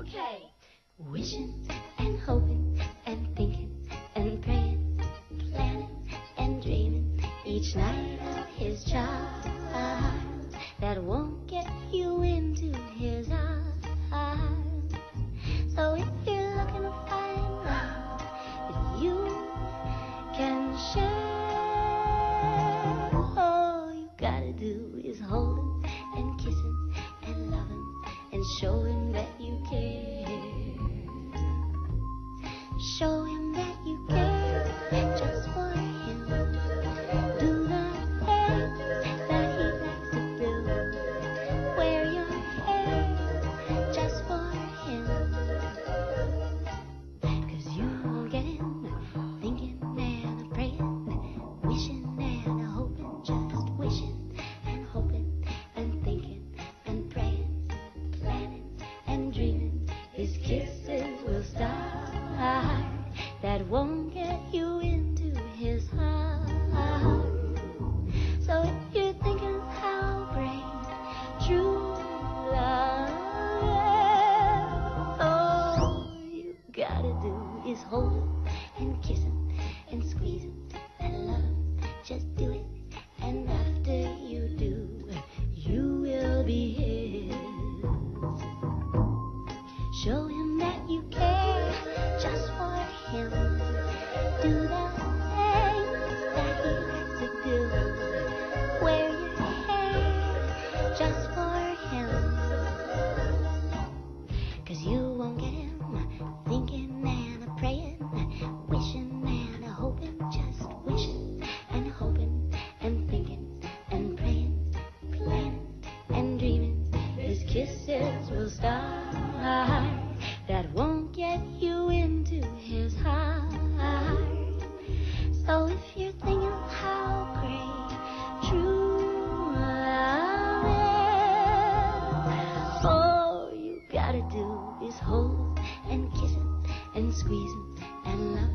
Okay. Wishing and hoping and thinking and praying, planning and dreaming each night of his charms that won't get you into his arms. So if you're looking to find love, if you can share, all you gotta do is hold him and kiss him and love him and show him that you care. Show him that you care just for him. Do the things that he likes to do. Wear your hair just for him. 'Cause you're getting, thinking and praying, wishing and hoping, just wishing and hoping and thinking and praying, planning and dreaming. His kisses will start. That won't get you into his heart. So if you're thinking how great true love, all you gotta do is hold him and kiss him and squeeze him and love him. Just do it, and after you do, you will be his. Show him that you care. Just for him, 'cause you won't get him thinking and a praying, wishing and a hoping, just wishing and hoping and thinking and praying, planning and dreaming. His kisses will start that won't get you into his heart. So if you're thinking how great true. All you gotta do is hold and kiss him and squeeze him and love him.